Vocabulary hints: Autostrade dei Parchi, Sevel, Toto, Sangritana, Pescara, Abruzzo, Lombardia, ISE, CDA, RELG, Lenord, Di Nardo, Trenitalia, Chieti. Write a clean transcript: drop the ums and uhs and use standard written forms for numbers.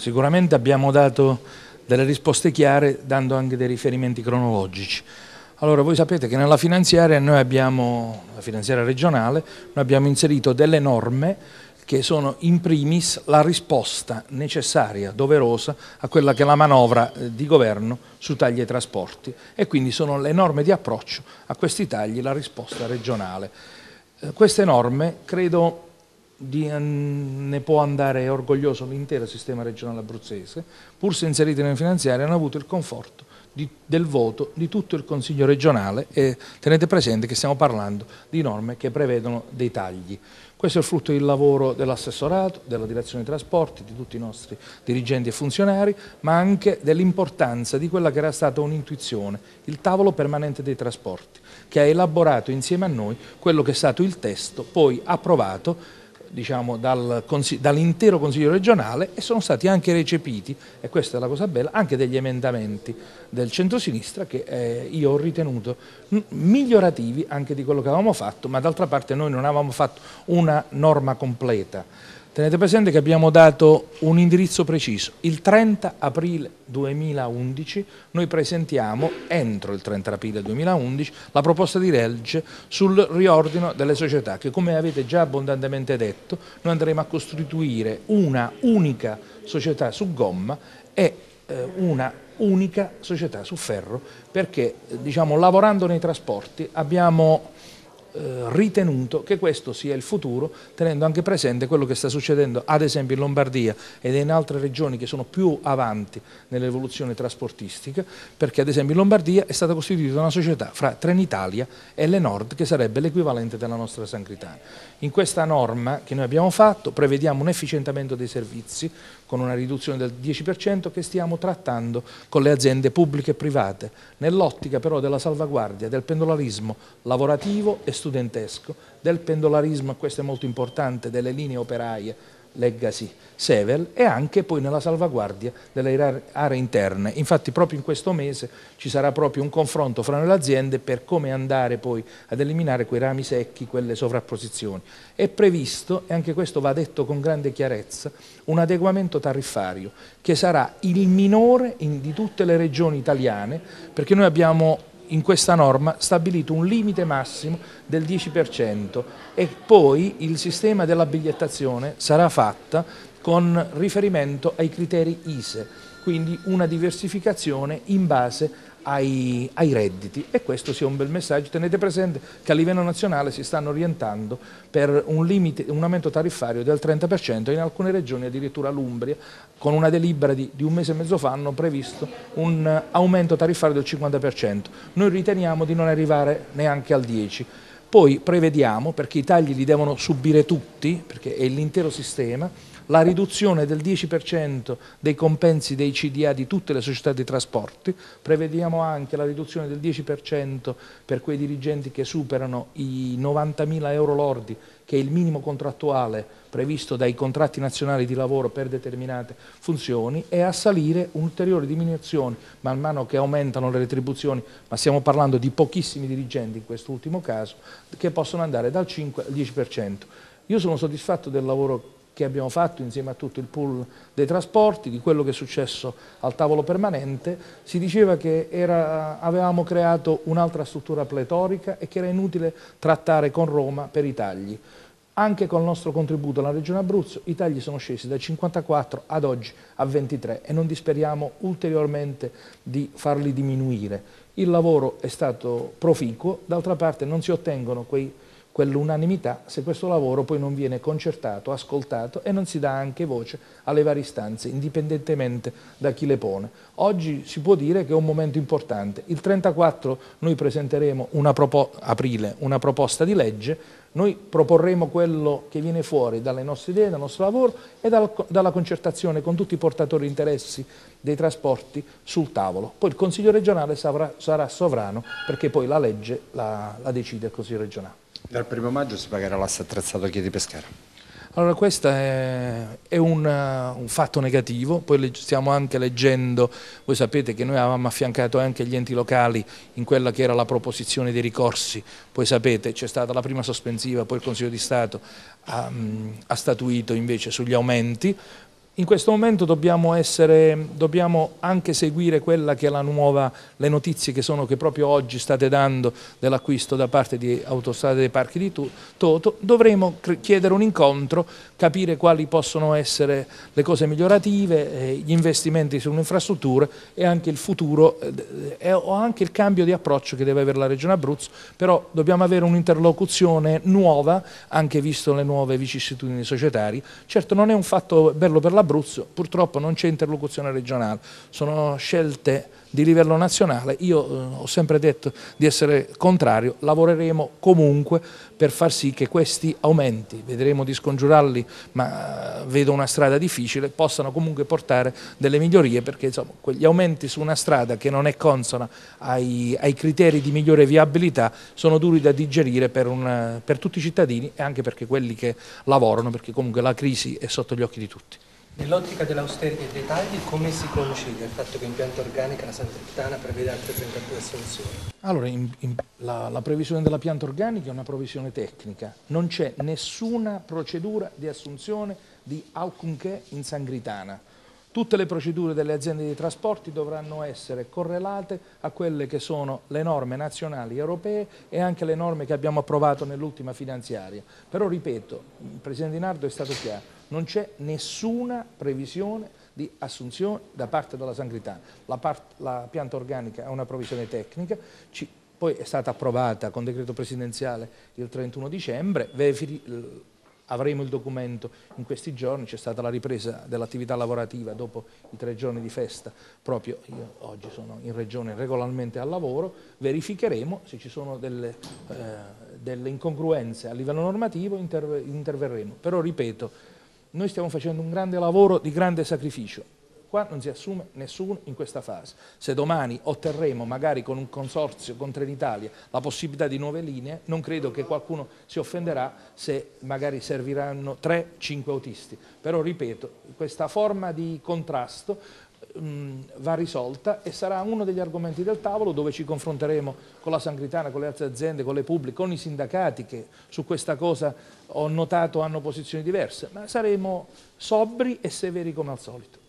Sicuramente abbiamo dato delle risposte chiare, dando anche dei riferimenti cronologici. Allora, voi sapete che nella finanziaria noi abbiamo, la finanziaria regionale, noi abbiamo inserito delle norme che sono in primis la risposta necessaria, doverosa, a quella che è la manovra di governo su tagli ai trasporti, e quindi sono le norme di approccio a questi tagli, la risposta regionale. Queste norme credo ne può andare orgoglioso l'intero sistema regionale abruzzese, pur se inserite nella finanziaria hanno avuto il conforto del voto di tutto il Consiglio regionale, e tenete presente che stiamo parlando di norme che prevedono dei tagli. Questo è il frutto del lavoro dell'assessorato, della direzione dei trasporti, di tutti i nostri dirigenti e funzionari, ma anche dell'importanza di quella che era stata un'intuizione, il tavolo permanente dei trasporti, che ha elaborato insieme a noi quello che è stato il testo poi approvato, diciamo, dall'intero Consiglio regionale, e sono stati anche recepiti, e questa è la cosa bella, anche degli emendamenti del centrosinistra che io ho ritenuto migliorativi anche di quello che avevamo fatto, ma d'altra parte noi non avevamo fatto una norma completa. Tenete presente che abbiamo dato un indirizzo preciso, il 30 aprile 2011 noi presentiamo, entro il 30 aprile 2011, la proposta di RELG sul riordino delle società che, come avete già abbondantemente detto, noi andremo a costituire una unica società su gomma e una unica società su ferro, perché, diciamo, lavorando nei trasporti abbiamo ritenuto che questo sia il futuro, tenendo anche presente quello che sta succedendo ad esempio in Lombardia ed in altre regioni che sono più avanti nell'evoluzione trasportistica, perché ad esempio in Lombardia è stata costituita una società fra Trenitalia e Lenord, che sarebbe l'equivalente della nostra Sangritana. In questa norma che noi abbiamo fatto prevediamo un efficientamento dei servizi con una riduzione del 10% che stiamo trattando con le aziende pubbliche e private, nell'ottica però della salvaguardia del pendolarismo lavorativo e studentesco, del pendolarismo, questo è molto importante, delle linee operaie legacy Sevel, e anche poi nella salvaguardia delle aree interne. Infatti proprio in questo mese ci sarà proprio un confronto fra le aziende per come andare poi ad eliminare quei rami secchi, quelle sovrapposizioni. È previsto, e anche questo va detto con grande chiarezza, un adeguamento tariffario che sarà il minore di tutte le regioni italiane, perché noi abbiamo in questa norma stabilito un limite massimo del 10% e poi il sistema della bigliettazione sarà fatta con riferimento ai criteri ISE, quindi una diversificazione in base ai redditi, e questo sia un bel messaggio. Tenete presente che a livello nazionale si stanno orientando per un aumento tariffario del 30%, in alcune regioni addirittura l'Umbria con una delibera di un mese e mezzo fa hanno previsto un aumento tariffario del 50%, noi riteniamo di non arrivare neanche al 10%. Poi prevediamo, perché i tagli li devono subire tutti, perché è l'intero sistema, la riduzione del 10% dei compensi dei CDA di tutte le società di trasporti, prevediamo anche la riduzione del 10% per quei dirigenti che superano i 90.000 euro lordi, che è il minimo contrattuale previsto dai contratti nazionali di lavoro per determinate funzioni, e a salire un'ulteriore diminuzione man mano che aumentano le retribuzioni, ma stiamo parlando di pochissimi dirigenti in quest'ultimo caso, che possono andare dal 5 al 10%. Io sono soddisfatto del lavoro che abbiamo fatto insieme a tutto il pool dei trasporti, di quello che è successo al tavolo permanente. Si diceva che avevamo creato un'altra struttura pletorica e che era inutile trattare con Roma per i tagli. Anche col nostro contributo alla Regione Abruzzo i tagli sono scesi da 54 ad oggi a 23 e non disperiamo ulteriormente di farli diminuire. Il lavoro è stato proficuo, d'altra parte non si ottengono quell'unanimità se questo lavoro poi non viene concertato, ascoltato, e non si dà anche voce alle varie istanze indipendentemente da chi le pone. Oggi si può dire che è un momento importante. Il 34 noi presenteremo una proposta di legge, noi proporremo quello che viene fuori dalle nostre idee, dal nostro lavoro e dalla concertazione con tutti i portatori di interessi dei trasporti sul tavolo. Poi il Consiglio regionale sarà sovrano, perché poi la legge la decide il Consiglio regionale. Dal 1° maggio si pagherà l'asse attrezzato a Chieti di Pescara. Allora, questo è un fatto negativo, poi stiamo anche leggendo, voi sapete che noi avevamo affiancato anche gli enti locali in quella che era la proposizione dei ricorsi, poi sapete c'è stata la prima sospensiva, poi il Consiglio di Stato ha statuito invece sugli aumenti. In questo momento dobbiamo anche seguire quella che è la nuova, le notizie che sono, che proprio oggi state dando dell'acquisto da parte di Autostrade dei Parchi di Toto. Dovremo chiedere un incontro, capire quali possono essere le cose migliorative, gli investimenti sull'infrastruttura e anche il futuro o anche il cambio di approccio che deve avere la Regione Abruzzo, però dobbiamo avere un'interlocuzione nuova, anche visto le nuove vicissitudini societarie. Certo non è un fatto bello per la Abruzzo, purtroppo non c'è interlocuzione regionale, sono scelte di livello nazionale. Io ho sempre detto di essere contrario, lavoreremo comunque per far sì che questi aumenti, vedremo di scongiurarli, ma vedo una strada difficile, possano comunque portare delle migliorie, perché insomma, quegli aumenti su una strada che non è consona ai criteri di migliore viabilità sono duri da digerire per tutti i cittadini e anche perché quelli che lavorano, perché comunque la crisi è sotto gli occhi di tutti. Nell'ottica dell'austerità e dei tagli, come si concilia il fatto che in pianta organica la Sangritana prevede altre 32 assunzioni? Allora, la previsione della pianta organica è una previsione tecnica, non c'è nessuna procedura di assunzione di alcunché in Sangritana. Tutte le procedure delle aziende di trasporti dovranno essere correlate a quelle che sono le norme nazionali europee e anche le norme che abbiamo approvato nell'ultima finanziaria. Però ripeto, il Presidente Di Nardo è stato chiaro, non c'è nessuna previsione di assunzione da parte della Sangritana. La pianta organica è una previsione tecnica, poi è stata approvata con decreto presidenziale il 31 dicembre, avremo il documento in questi giorni, c'è stata la ripresa dell'attività lavorativa dopo i 3 giorni di festa, proprio io oggi sono in regione regolarmente al lavoro, verificheremo se ci sono delle incongruenze a livello normativo, interverremo. Però ripeto, noi stiamo facendo un grande lavoro di grande sacrificio. Qua non si assume nessuno in questa fase. Se domani otterremo magari con un consorzio, con Trenitalia, la possibilità di nuove linee, non credo che qualcuno si offenderà se magari serviranno 3-5 autisti. Però ripeto, questa forma di contrasto va risolta e sarà uno degli argomenti del tavolo dove ci confronteremo con la Sangritana, con le altre aziende, con le pubbliche, con i sindacati che su questa cosa ho notato hanno posizioni diverse, ma saremo sobri e severi come al solito.